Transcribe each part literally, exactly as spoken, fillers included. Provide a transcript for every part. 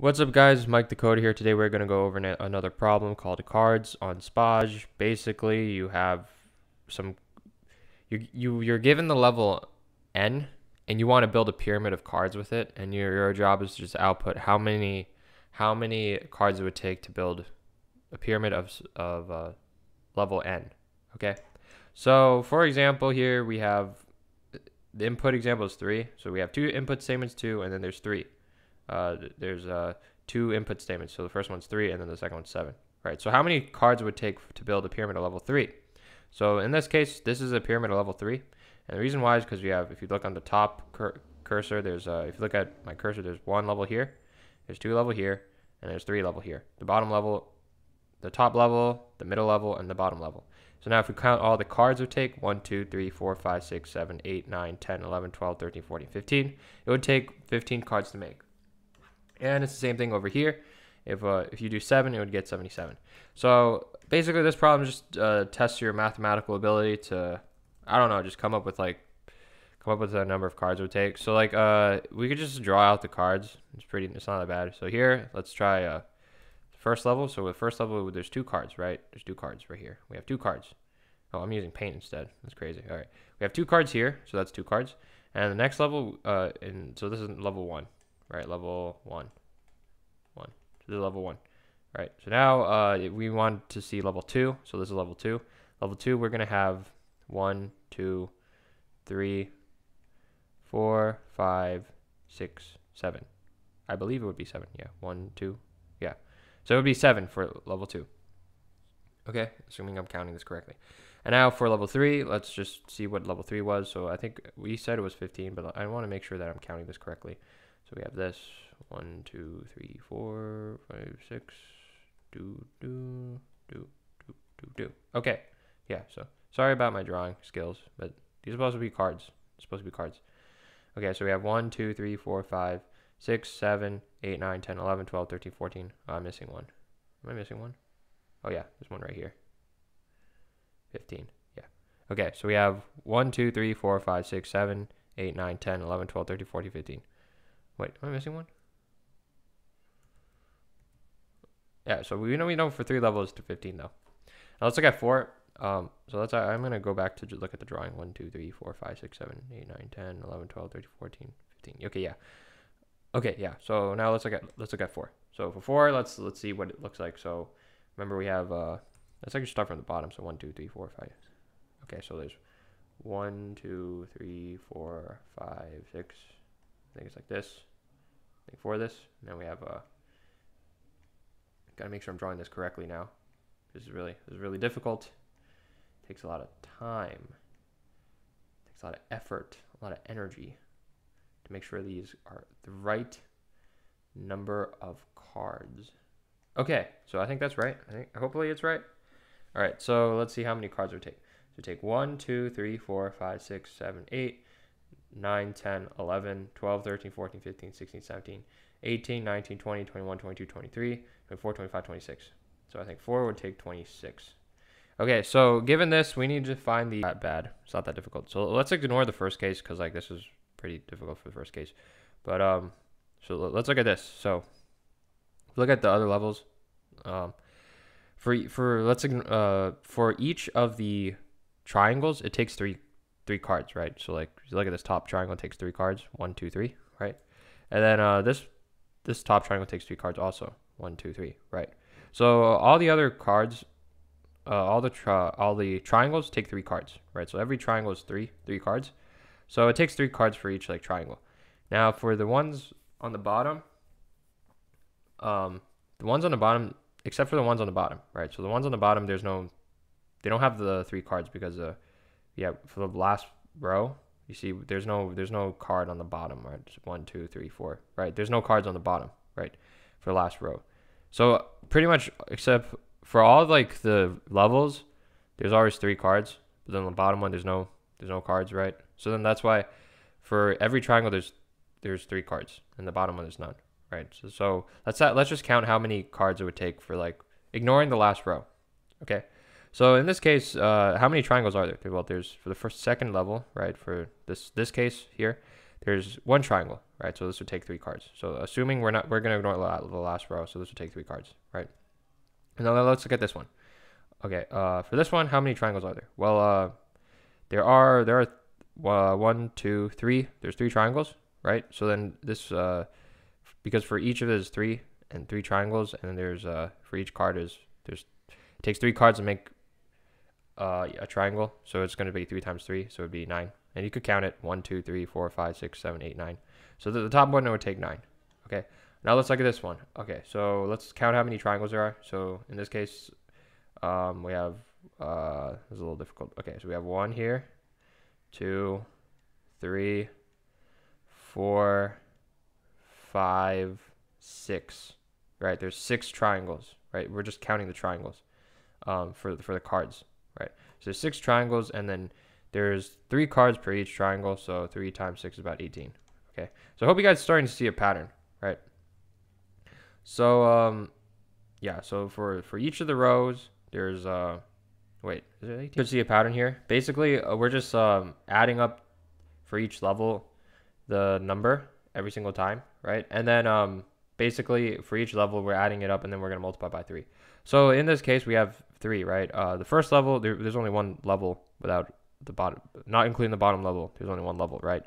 What's up guys, Mike the Coder here. Today we're going to go over an, another problem called cards on Spoj. Basically, you have some, you, you, you're given the level N and you want to build a pyramid of cards with it, and your, your job is to just output how many how many cards it would take to build a pyramid of, of uh, level N, okay? So for example here we have, the input example is three, so we have two input statements, two, and then there's three. Uh, there's uh, two input statements. So the first one's three and then the second one's seven. Right, so how many cards would it take to build a pyramid of level three? So in this case, this is a pyramid of level three. And the reason why is because you have, if you look on the top cur cursor, there's, uh, if you look at my cursor, there's one level here, there's two level here, and there's three level here. The bottom level, the top level, the middle level, and the bottom level. So now if we count all the cards it would take, one, two, three, four, five, six, seven, eight, nine, ten, eleven, twelve, thirteen, fourteen, fifteen, it would take fifteen cards to make. And it's the same thing over here. If uh, if you do seven, it would get seventy-seven. So basically this problem just uh, tests your mathematical ability to, I don't know, just come up with like, come up with a number of cards it would take. So like uh, we could just draw out the cards. It's pretty, it's not that bad. So here, let's try uh, first level. So with first level, there's two cards, right? There's two cards right here. We have two cards. Oh, I'm using paint instead. That's crazy. All right, we have two cards here. So that's two cards. And the next level, uh, and so this is level one. Right, level one, one, so this is level one, right? So now uh, we want to see level two, so this is level two. Level two, we're gonna have one, two, three, four, five, six, seven. I believe it would be seven, yeah, one, two, yeah. So it would be seven for level two. Okay, assuming I'm counting this correctly. And now for level three, let's just see what level three was. So I think we said it was fifteen, but I wanna make sure that I'm counting this correctly. So we have this, one, two, three, four, five, six, do, do, do, do, do, do. Okay, yeah, so sorry about my drawing skills, but these are supposed to be cards. It's supposed to be cards. Okay, so we have one, two, three, four, five, six, seven, eight, nine, ten, eleven, twelve, thirteen, fourteen. Oh, I'm missing one. Am I missing one? Oh yeah, there's one right here. fifteen, yeah. Okay, so we have one, two, three, four, five, six, seven, eight, nine, ten, eleven, twelve, thirteen, fourteen, fifteen. Wait, am I missing one? Yeah, so we know we know for three levels to fifteen though. Now let's look at four. Um, so let's, I'm gonna go back to just look at the drawing. one, two, three, four, five, six, seven, eight, nine, ten, eleven, twelve, thirteen, fourteen, fifteen. Okay, yeah. Okay, yeah. So now let's look at let's look at four. So for four, let's let's see what it looks like. So remember we have uh let's actually start from the bottom. So one, two, three, four, five. Okay, so there's one, two, three, four, five, six. I think it's like this. I think for this. Now we have a. Uh, gotta make sure I'm drawing this correctly now. This is really this is really difficult. It takes a lot of time. It takes a lot of effort, a lot of energy, to make sure these are the right number of cards. Okay, so I think that's right. I think hopefully it's right. All right, so let's see how many cards it would take. So take one, two, three, four, five, six, seven, eight. nine, ten, eleven, twelve, thirteen, fourteen, fifteen, sixteen, seventeen, eighteen, nineteen, twenty, twenty-one, twenty-two, twenty-three, twenty-four, twenty-five, twenty-six. So I think four would take twenty-six. Okay, so given this, we need to find the not bad. It's not that difficult. So let's ignore the first case because like this is pretty difficult for the first case. But um, so let's look at this. So look at the other levels. Um, for for let's uh for each of the triangles, it takes three. Three cards, right? So like if you look at this top triangle, it takes three cards, one, two, three, right? And then uh this this top triangle takes three cards also, one, two, three, right? So uh, all the other cards, uh, all the tri all the triangles take three cards, right? So every triangle is three three cards, so it takes three cards for each like triangle. Now for the ones on the bottom, um the ones on the bottom, except for the ones on the bottom, right? So the ones on the bottom, there's no, they don't have the three cards because uh yeah, for the last row, you see there's no there's no card on the bottom, right? It's one, two, three, four, right? There's no cards on the bottom, right? For the last row. So pretty much except for all like the levels, there's always three cards. But then on the bottom one, there's no there's no cards, right? So then that's why for every triangle there's there's three cards, and the bottom one there's none, right? So, so let's let's just count how many cards it would take for like ignoring the last row, okay? So in this case, uh, how many triangles are there? Well, there's for the first second level, right? For this this case here, there's one triangle, right? So this would take three cards. So assuming we're not, we're going to ignore the last row. So this would take three cards, right? And now let's look at this one. Okay. Uh, for this one, how many triangles are there? Well, uh, there are, there are uh, one, two, three, there's three triangles, right? So then this, uh, because for each of it is three and three triangles, and then there's, uh, for each card is there's, it takes three cards to make uh, a triangle. So it's going to be three times three. So it'd be nine. And you could count it one, two, three, four, five, six, seven, eight, nine. So the, the top one would take nine. Okay. Now let's look at this one. Okay. So let's count how many triangles there are. So in this case, um, we have, uh, this is a little difficult. Okay. So we have one here, two, three, four, five, six, right? There's six triangles, right? We're just counting the triangles, um, for, for the cards, right? So there's six triangles, and then there's three cards per each triangle, so three times six is about eighteen. Okay, so I hope you guys are starting to see a pattern, right? So, um, yeah, so for, for each of the rows, there's, uh, wait, is it eighteen? You can see a pattern here. Basically, uh, we're just um, adding up for each level the number every single time, right? And then um, basically for each level, we're adding it up, and then we're going to multiply by three. So in this case, we have three, right? Uh, the first level, there, there's only one level without the bottom, not including the bottom level, there's only one level, right?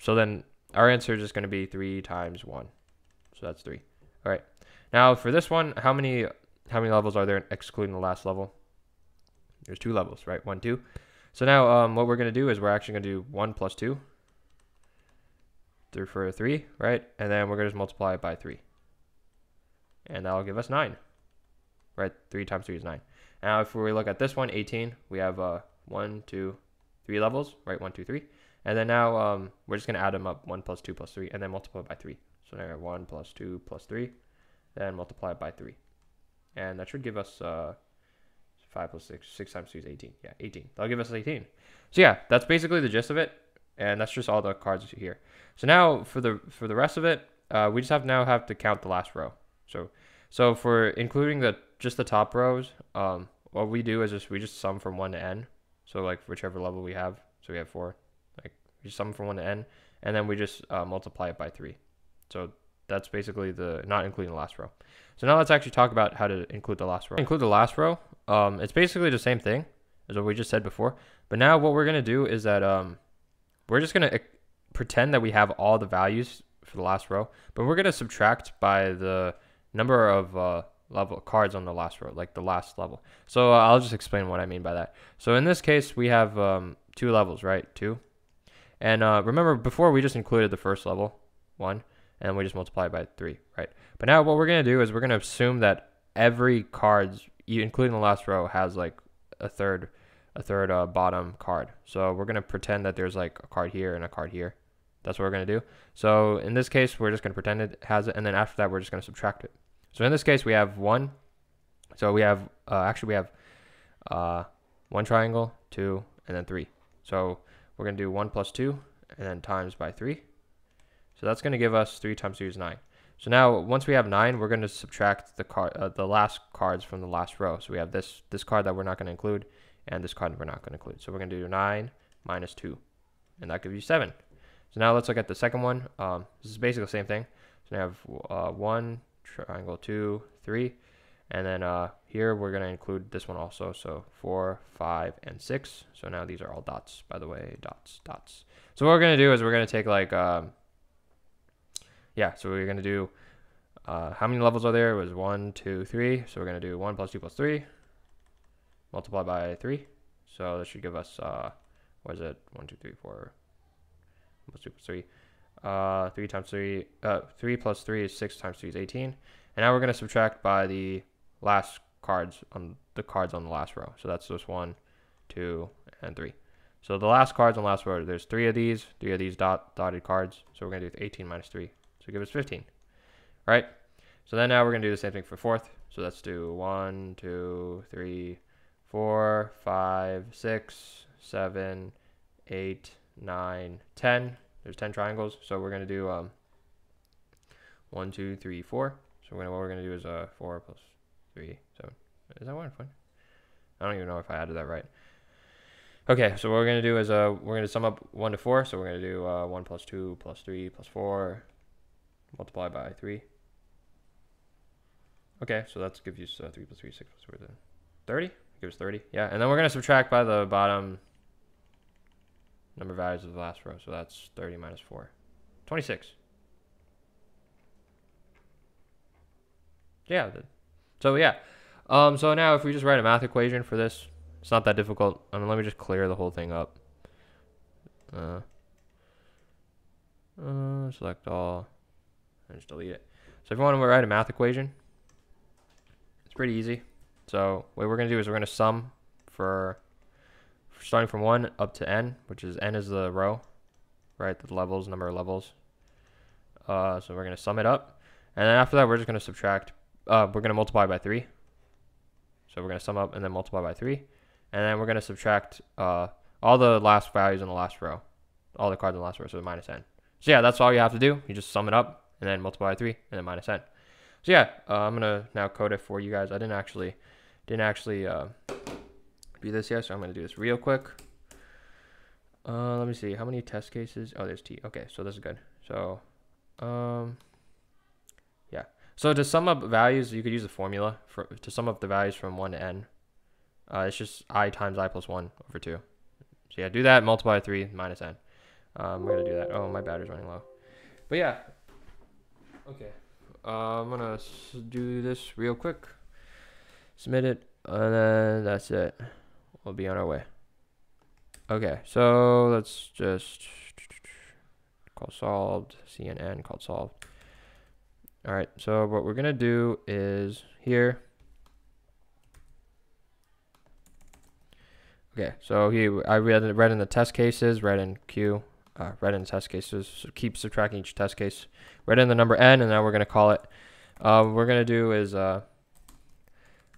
So then our answer is just going to be three times one. So that's three. All right. Now for this one, how many, how many levels are there excluding the last level? There's two levels, right? One, two. So now, um, what we're going to do is we're actually going to do one plus two through for three, right? And then we're going to just multiply it by three, and that'll give us nine, right? Three times three is nine. Now, if we look at this one, eighteen, we have, uh, one, two, three levels, right? One, two, three. And then now um, we're just going to add them up, one plus two plus three, and then multiply by three. So now we have one plus two plus three, then multiply by three. And that should give us uh, five plus six, six times two is eighteen. Yeah, eighteen. That'll give us eighteen. So yeah, that's basically the gist of it. And that's just all the cards here. So now for the for the rest of it, uh, we just have now have to count the last row. So so for including the just the top rows, um, what we do is just we just sum from one to n. So like whichever level we have, so we have four, like we sum from one to n, and then we just uh, multiply it by three. So that's basically the, not including the last row. So now let's actually talk about how to include the last row. Include the last row, um, it's basically the same thing as what we just said before, but now what we're gonna do is that um, we're just gonna pretend that we have all the values for the last row, but we're gonna subtract by the number of uh, level cards on the last row, like the last level. So uh, I'll just explain what I mean by that. So in this case, we have um, two levels, right? Two. And uh, remember before we just included the first level, one, and we just multiply it by three, right? But now what we're going to do is we're going to assume that every card, including the last row, has like a third, a third uh, bottom card. So we're going to pretend that there's like a card here and a card here. That's what we're going to do. So in this case, we're just going to pretend it has it. And then after that, we're just going to subtract it. So in this case, we have one. So we have, uh, actually we have uh, one triangle, two, and then three. So we're going to do one plus two and then times by three. So that's going to give us three times three is nine. So now once we have nine, we're going to subtract the card, uh, the last cards from the last row. So we have this, this card that we're not going to include, and this card that we're not going to include. So we're going to do nine minus two, and that gives you seven. So now let's look at the second one. Um, this is basically the same thing. So we have uh, one, triangle, two, three, and then uh here we're going to include this one also, so four, five, and six. So now these are all dots, by the way, dots, dots. So what we're going to do is we're going to take like um yeah, so we're going to do uh how many levels are there? It was one, two, three. So we're going to do one plus two plus three, multiply by three. So that should give us uh what is it, one, two, three, four plus two plus three. Uh, three times three, uh, three plus three is six times three is eighteen. And now we're going to subtract by the last cards on the cards on the last row. So that's just one, two, and three. So the last cards on the last row, there's three of these, three of these dot dotted cards. So we're going to do eighteen minus three. So give us fifteen, right? So then now we're going to do the same thing for fourth. So let's do one, two, three, four, five, six, seven, eight, nine, ten. There's ten triangles, so we're going to do um, one, two, three, four. So we're gonna, what we're going to do is uh, four plus three, seven. Is that one? Fun? I don't even know if I added that right. Okay, so what we're gonna do is uh we're gonna sum up one to four. So we're gonna do uh, one plus two plus three plus four, multiply by three. Okay, so that gives you uh, three plus three, six plus four, then thirty. Gives thirty. Yeah, and then we're gonna subtract by the bottom number values of the last row. So that's thirty minus four, twenty-six. Yeah. So yeah. Um. So now if we just write a math equation for this. It's not that difficult. I mean, let me just clear the whole thing up. Uh, uh, select all and just delete it. So if you want to write a math equation, it's pretty easy. So what we're going to do is we're going to sum for, for starting from one up to n, which is n is the row, right? The levels, number of levels. Uh, so we're going to sum it up. And then after that, we're just going to subtract. Uh, we're going to multiply by three. So we're going to sum up and then multiply by three. And then we're going to subtract uh, all the last values in the last row. All the cards in the last row, so minus n. So yeah, that's all you have to do. You just sum it up, and then multiply by three, and then minus n. So yeah, uh, I'm going to now code it for you guys. I didn't actually didn't actually uh, do this yet, so I'm going to do this real quick. Uh, let me see. How many test cases? Oh, there's T. Okay, so this is good. So, um, yeah. So to sum up values, you could use the formula for, to sum up the values from one to n. Uh, it's just I times I plus one over two. So yeah, do that, multiply by three, minus n. Um, we're going to do that. Oh, my battery's running low. But yeah. Okay. Uh, I'm going to do this real quick. Submit it, and then that's it. We'll be on our way. Okay, so let's just call solved, C N N, called solved. All right, so what we're going to do is here. Okay, so he, I read, read in the test cases, read in Q, uh, read in test cases, so keep subtracting each test case, read in the number n, and now we're going to call it, uh, what we're going to do is, uh,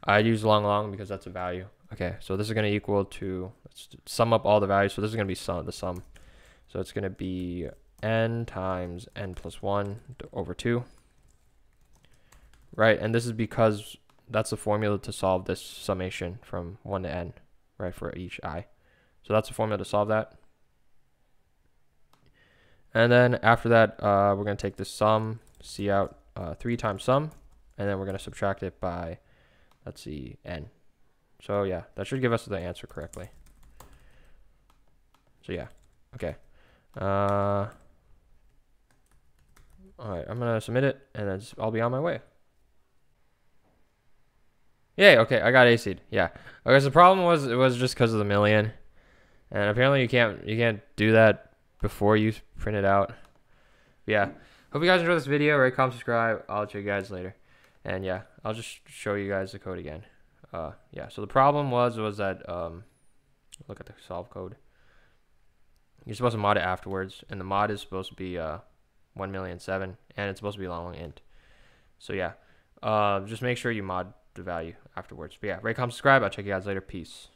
I use long, long because that's a value. Okay, so this is going to equal to, let's sum up all the values, so this is going to be sum, the sum. So it's going to be n times n plus one over two, right? And this is because that's the formula to solve this summation from one to n. Right, for each I. So that's the formula to solve that. And then after that, uh, we're going to take the sum, C out uh, three times sum, and then we're going to subtract it by, let's see, n. So yeah, that should give us the answer correctly. So yeah, okay. Uh, all right, I'm going to submit it, and then I'll be on my way. Yay, okay, I got A C'd, yeah. Okay, so the problem was it was just because of the million. And apparently you can't you can't do that before you print it out. Yeah. Hope you guys enjoyed this video. Rate, comment, subscribe. I'll check you guys later. And yeah, I'll just show you guys the code again. Uh yeah, so the problem was was that um look at the solve code. You're supposed to mod it afterwards, and the mod is supposed to be uh one million seven, and it's supposed to be long long int. So yeah. Uh just make sure you mod the value afterwards. But yeah, rate, comment, subscribe. I'll check you guys later. Peace.